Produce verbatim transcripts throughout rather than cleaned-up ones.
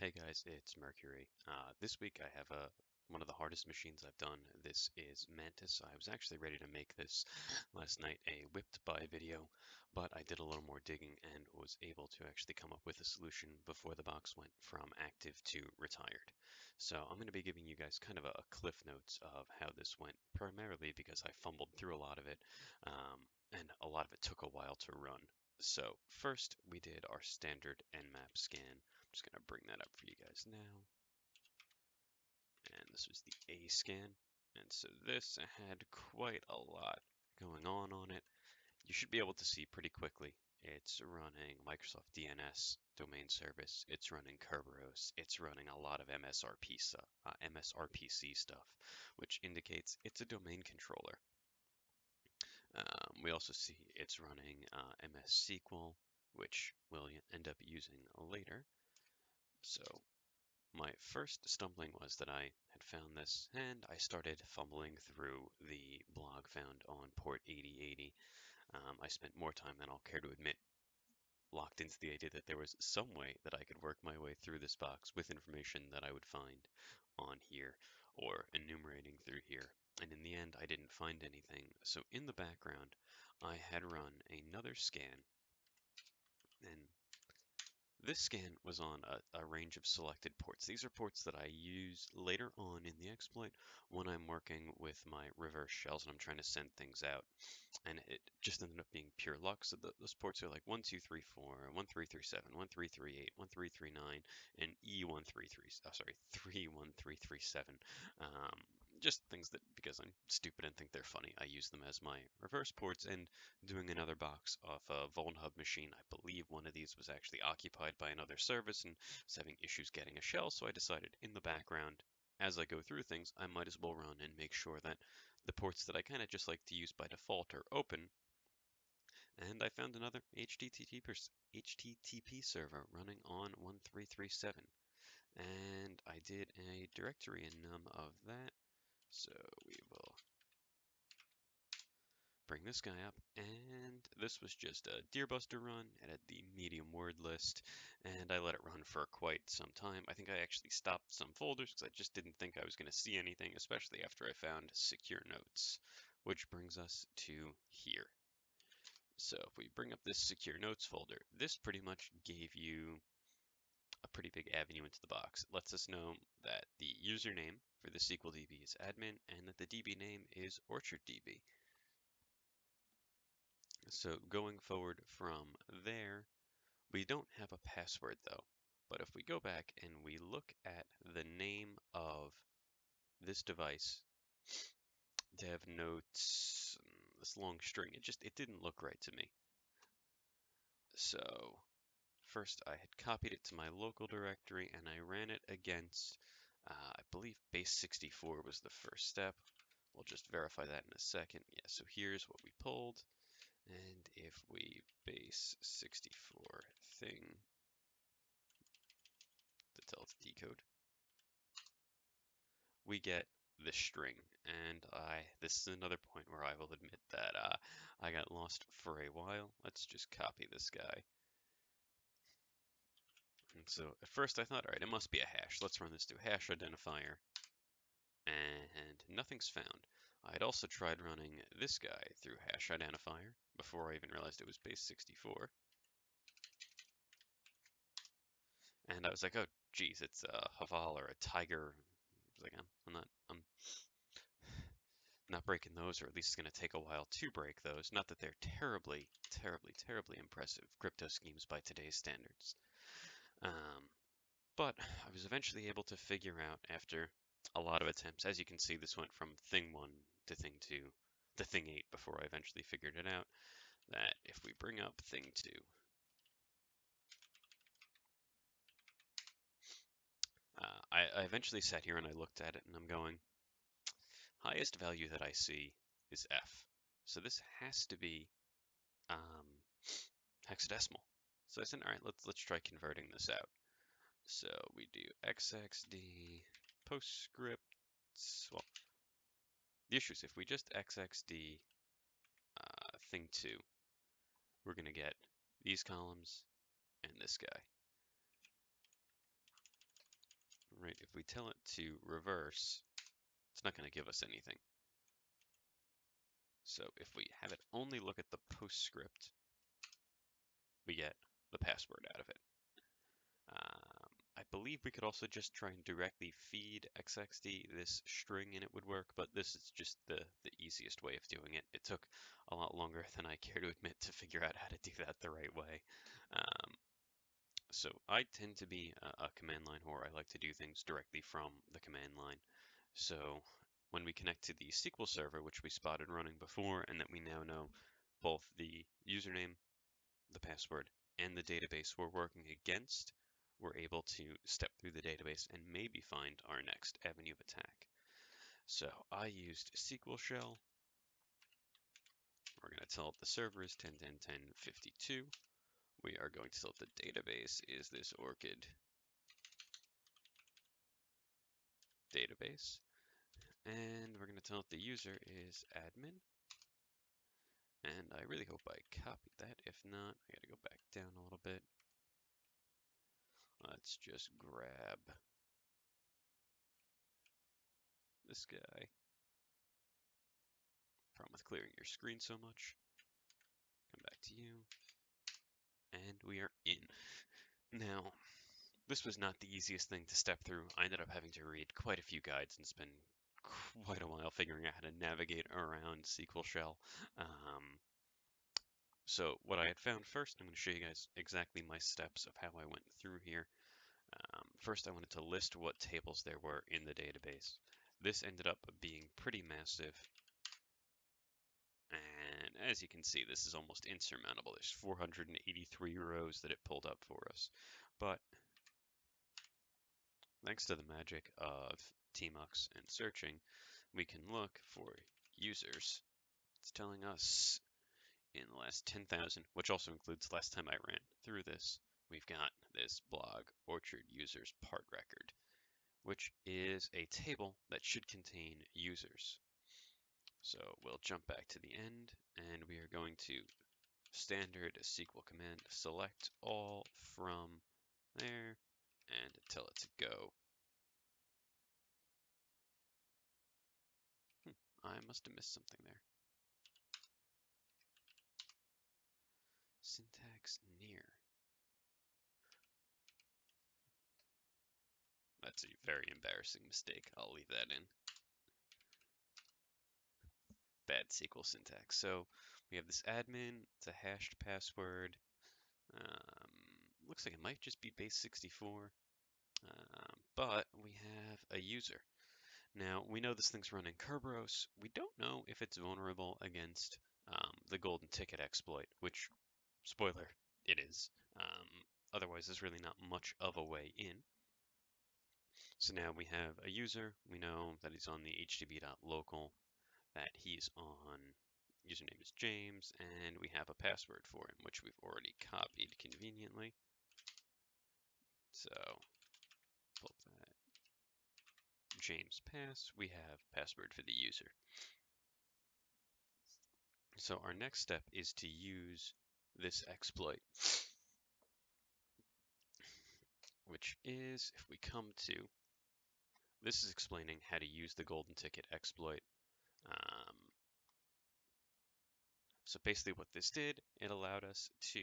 Hey guys, it's Mercury. Uh, this week I have a one of the hardest machines I've done. This is Mantis. I was actually ready to make this last night, a whipped by video, but I did a little more digging and was able to actually come up with a solution before the box went from active to retired. So I'm going to be giving you guys kind of a cliff notes of how this went, primarily because I fumbled through a lot of it, um, and a lot of it took a while to run. So first we did our standard Nmap scan. I'm just going to bring that up for you guys now. And this was the A scan. And so this had quite a lot going on on it. You should be able to see pretty quickly. It's running Microsoft D N S domain service. It's running Kerberos. It's running a lot of M S R P C stuff, which indicates it's a domain controller. Um, we also see it's running uh, M S S Q L, which we'll end up using later. So my first stumbling was that I had found this, and I started fumbling through the blog found on port eighty eighty. Um, I spent more time than I'll care to admit, locked into the idea that there was some way that I could work my way through this box with information that I would find on here or enumerating through here. And in the end, I didn't find anything. So in the background, I had run another scan, and this scan was on a, a range of selected ports. These are ports that I use later on in the exploit when I'm working with my reverse shells and I'm trying to send things out. And it just ended up being pure luck. So the, those ports are like one two three four, one three three seven, one three three eight, one three three nine, and E one three three, oh, sorry, three one three three seven. Um, just things that, because I'm stupid and think they're funny, I use them as my reverse ports. And doing another box off a vuln hub machine, I believe one of these was actually occupied by another service and was having issues getting a shell, so I decided in the background, as I go through things, I might as well run and make sure that the ports that I kind of just like to use by default are open. And I found another H T T P server running on one three three seven, and I did a directory enum of that, so we will bring this guy up, and this was just a Deerbuster run. It had the medium word list, and I let it run for quite some time. I think I actually stopped some folders because I just didn't think I was going to see anything, especially after I found secure notes, which brings us to here. So if we bring up this secure notes folder, this pretty much gave you a pretty big avenue into the box. It lets us know that the username for the S Q L D B is admin, and that the D B name is OrchardDB. So going forward from there, we don't have a password though, but if we go back and we look at the name of this device, dev notes, this long string, it just, it didn't look right to me. So first I had copied it to my local directory and I ran it against, uh, I believe base sixty-four was the first step. We'll just verify that in a second. Yeah, so here's what we pulled. And if we base sixty-four thing to tell it to decode, we get this string. And I, this is another point where I will admit that uh, I got lost for a while. Let's just copy this guy. And so at first I thought, all right, it must be a hash. Let's run this to hash identifier. And nothing's found. I had also tried running this guy through hash identifier before I even realized it was base sixty-four. And I was like, oh, geez, it's a Haval or a Tiger. I was like, I'm, I'm not, I'm not breaking those, or at least it's going to take a while to break those. Not that they're terribly, terribly, terribly impressive crypto schemes by today's standards. Um, but I was eventually able to figure out after a lot of attempts. As you can see, this went from thing one to thing two to thing eight before I eventually figured it out, that if we bring up thing two, uh, I, I eventually sat here and I looked at it and I'm going, highest value that I see is F. So this has to be um, hexadecimal. So I said, all right, let's, let's try converting this out. So we do X X D Postscripts. Well, the issue is if we just X X D uh, thing two, we're going to get these columns and this guy. right? If we tell it to reverse, it's not going to give us anything. So if we have it only look at the postscript, we get the password out of it. Um, I believe we could also just try and directly feed X X D this string and it would work, but this is just the, the easiest way of doing it. It took a lot longer than I care to admit to figure out how to do that the right way. Um, so I tend to be a, a command line whore. I like to do things directly from the command line. So when we connect to the S Q L server, which we spotted running before, and that we now know both the username, the password, and the database we're working against, we're able to step through the database and maybe find our next avenue of attack. So I used S Q L shell. We're going to tell it the server is ten ten ten fifty-two. We are going to tell it the database is this ORCHID database. And we're going to tell it the user is admin. And I really hope I copied that. If not, I got to go back down a little bit. Let's just grab this guy. Problem with clearing your screen so much. Come back to you. And we are in. Now, this was not the easiest thing to step through. I ended up having to read quite a few guides and spend quite a while figuring out how to navigate around S Q L shell. Um, So what I had found first, I'm going to show you guys exactly my steps of how I went through here. Um, first, I wanted to list what tables there were in the database. This ended up being pretty massive. And as you can see, this is almost insurmountable. There's four hundred eighty-three rows that it pulled up for us. But thanks to the magic of tmux and searching, we can look for users. It's telling us in the last ten thousand, which also includes last time I ran through this, we've got this blog, Orchard Users Part Record, which is a table that should contain users. So we'll jump back to the end, and we are going to standard S Q L command, select all from there, and tell it to go. Hmm, I must have missed something there. Syntax near. That's a very embarrassing mistake. I'll leave that in. Bad S Q L syntax. So we have this admin. It's a hashed password. Um, looks like it might just be base sixty-four. Um, but we have a user. Now, we know this thing's running Kerberos. We don't know if it's vulnerable against um, the golden ticket exploit, which, spoiler, it is. Um, otherwise, there's really not much of a way in. So now we have a user. We know that he's on the h t b dot local, that he's on, username is James, and we have a password for him, which we've already copied conveniently. So pull that James pass. We have password for the user. So our next step is to use this exploit, which is, if we come to, this is explaining how to use the golden ticket exploit. Um, so basically what this did, it allowed us to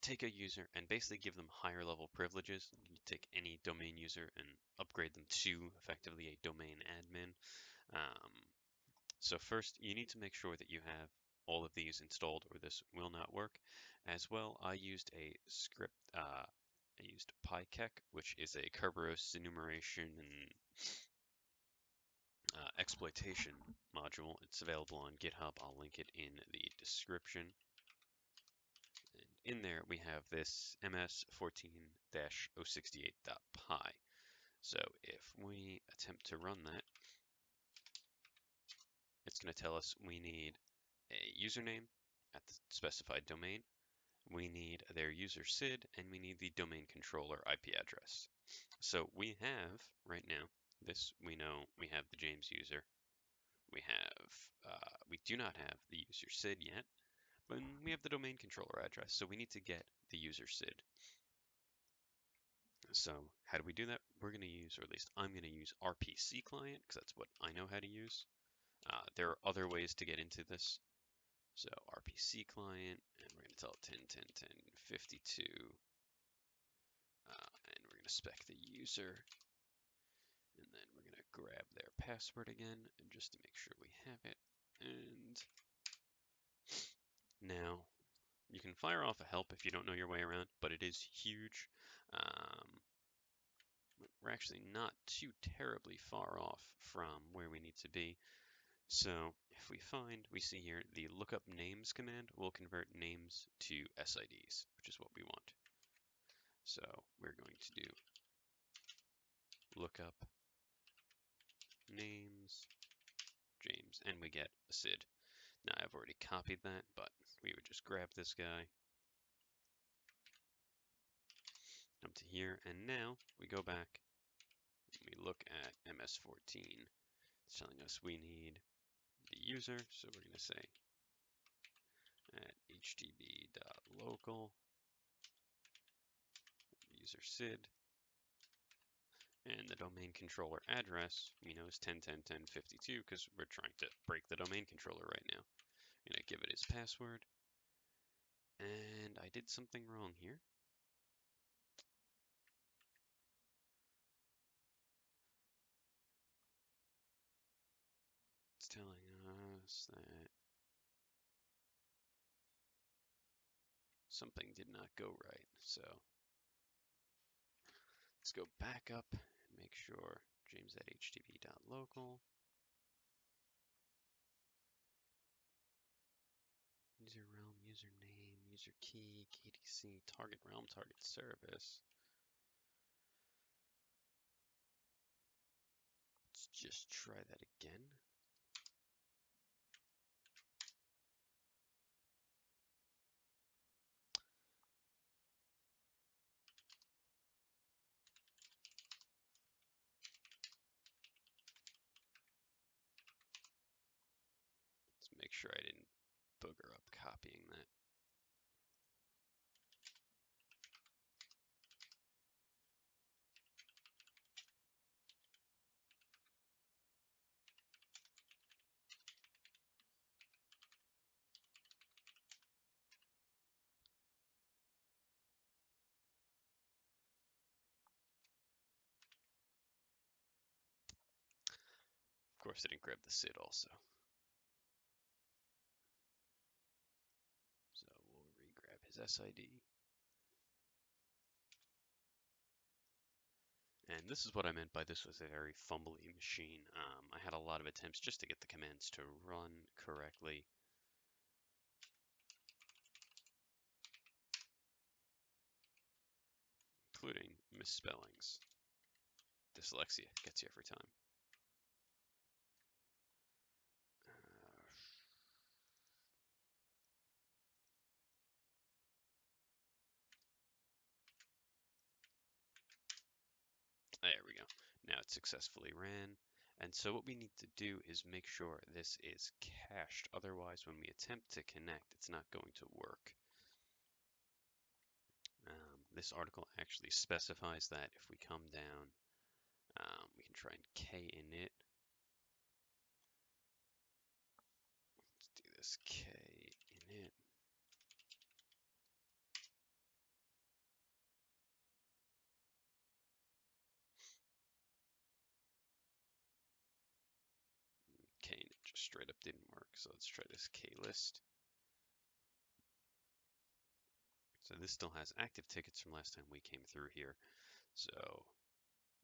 take a user and basically give them higher level privileges. You take any domain user and upgrade them to effectively a domain admin. Um, so first you need to make sure that you have all of these installed, or this will not work. As well, I used a script, uh, I used Pykek, which is a Kerberos enumeration and uh, exploitation module. It's available on GitHub. I'll link it in the description. And in there, we have this m s fourteen dash zero six eight dot p y. So if we attempt to run that, it's going to tell us we need a username at the specified domain, we need their user S I D, and we need the domain controller I P address. So we have, right now, this, we know we have the James user. We have, uh, we do not have the user S I D yet, but we have the domain controller address, so we need to get the user S I D. So how do we do that? We're going to use, or at least I'm going to use R P C client, because that's what I know how to use. Uh, there are other ways to get into this. So R P C client, and we're going to tell it ten, ten, ten, fifty-two. Uh, and we're going to spec the user. And then we're going to grab their password again, and just to make sure we have it. And now you can fire off a help if you don't know your way around, but it is huge. Um, we're actually not too terribly far off from where we need to be. So if we find, we see here, the lookup names command will convert names to S I Ds, which is what we want. So we're going to do lookup names James, and we get a S I D. Now I've already copied that, but we would just grab this guy up to here, and now we go back and we look at M S fourteen. It's telling us we need the user, so we're going to say at h t b dot local user S I D, and the domain controller address we know is ten, ten, ten, fifty-two because we're trying to break the domain controller right now. I'm going to give it his password, and I did something wrong here. It's telling us that something did not go right, so let's go back up and make sure James at h t b dot local user realm, username, user key, K D C, target realm, target service. Let's just try that again. Make sure I didn't booger up copying that. Of course, I didn't grab the S I D also. His S I D. And this is what I meant by this was a very fumbly machine. Um, I had a lot of attempts just to get the commands to run correctly. Including misspellings. Dyslexia gets you every time. There we go. Now it's successfully ran. And so what we need to do is make sure this is cached. Otherwise, when we attempt to connect, it's not going to work. Um, this article actually specifies that if we come down, um, we can try and kinit. Let's do this kinit. Straight up didn't work, so let's try this klist. So this still has active tickets from last time we came through here, so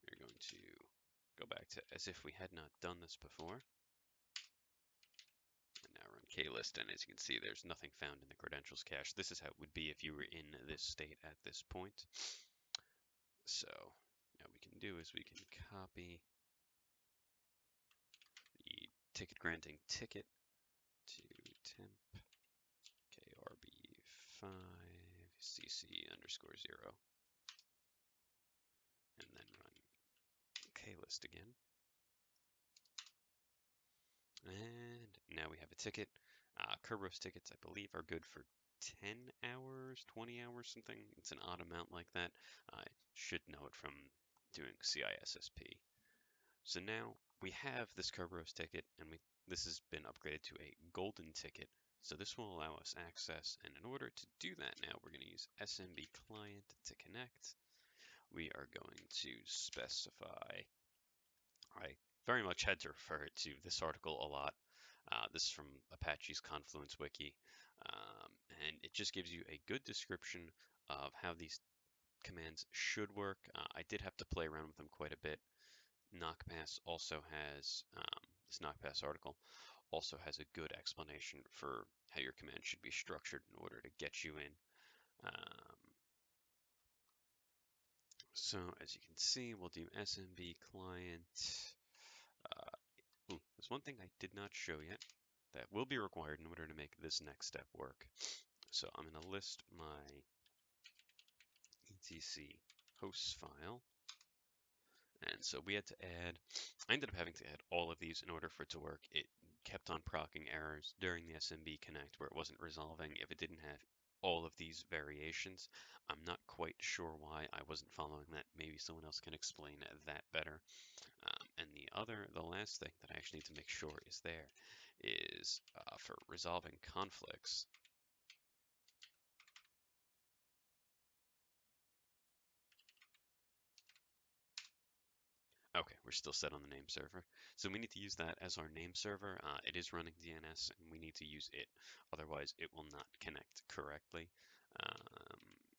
we're going to go back to as if we had not done this before, and now run klist, and as you can see, there's nothing found in the credentials cache. This is how it would be if you were in this state at this point. So now what we can do is we can copy the ticket granting ticket to temp K R B five C C underscore zero, and then run klist again. And now we have a ticket. Uh, Kerberos tickets, I believe, are good for ten hours, twenty hours, something. It's an odd amount like that. I should know it from doing C I S S P. So now we have this Kerberos ticket, and we this has been upgraded to a golden ticket. So this will allow us access, and in order to do that now, we're going to use S M B client to connect. We are going to specify, I very much had to refer to this article a lot. Uh, this is from Apache's Confluence Wiki, um, and it just gives you a good description of how these commands should work. Uh, I did have to play around with them quite a bit. Knockpass also has, um, this Knockpass article also has a good explanation for how your command should be structured in order to get you in. Um, so as you can see, we'll do S M B client. Uh, ooh, there's one thing I did not show yet that will be required in order to make this next step work. So I'm going to list my etc hosts file. And so we had to add, I ended up having to add all of these in order for it to work. It kept on proccing errors during the S M B connect where it wasn't resolving if it didn't have all of these variations. I'm not quite sure why I wasn't following that. Maybe someone else can explain that better. Um, and the other, the last thing that I actually need to make sure is there is uh, for resolving conflicts. Okay, we're still set on the name server. So we need to use that as our name server. Uh, it is running D N S, and we need to use it. Otherwise, it will not connect correctly. Um,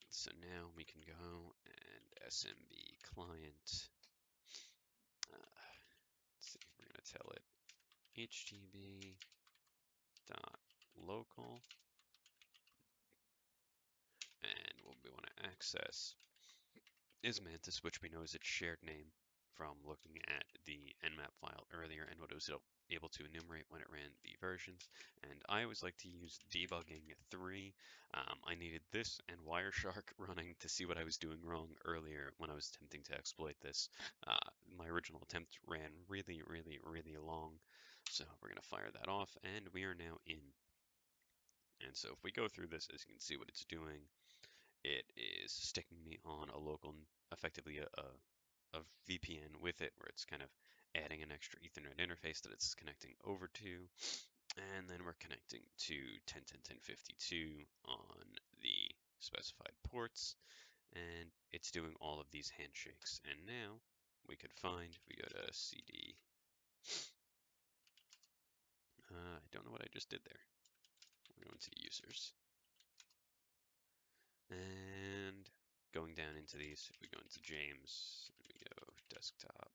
so now we can go and S M B client. Uh, let's see, we're going to tell it h t b dot local. And what we want to access is Mantis, which we know is its shared name from looking at the Nmap file earlier and what it was able to enumerate when it ran the versions. And I always like to use debugging three. Um, I needed this and Wireshark running to see what I was doing wrong earlier when I was attempting to exploit this. Uh, my original attempt ran really, really, really long. So we're gonna fire that off and we are now in. And so if we go through this, as you can see what it's doing, it is sticking me on a local, effectively a, a of V P N with it, where it's kind of adding an extra Ethernet interface that it's connecting over to. And then we're connecting to ten dot ten dot ten dot fifty-two on the specified ports. And it's doing all of these handshakes. And now we could find, if we go to C D, uh, I don't know what I just did there. We're going to users. And going down into these, if we go into James, we go desktop,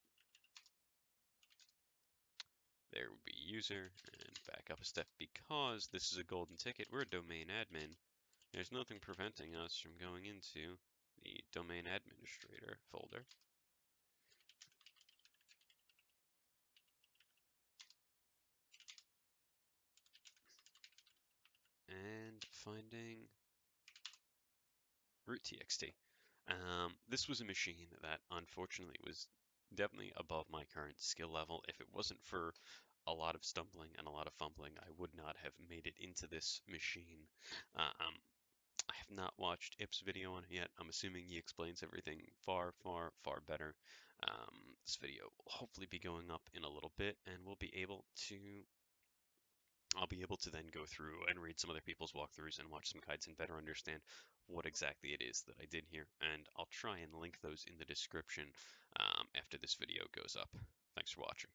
there would be user, and back up a step because this is a golden ticket. We're a domain admin. There's nothing preventing us from going into the domain administrator folder. And finding root dot t x t. Um, this was a machine that unfortunately was definitely above my current skill level. If it wasn't for a lot of stumbling and a lot of fumbling, I would not have made it into this machine. Uh, um, I have not watched Ip's video on it yet. I'm assuming he explains everything far, far, far better. Um, this video will hopefully be going up in a little bit, and we'll be able to I'll be able to then go through and read some other people's walkthroughs and watch some guides and better understand what exactly it is that I did here. And I'll try and link those in the description um, after this video goes up. Thanks for watching.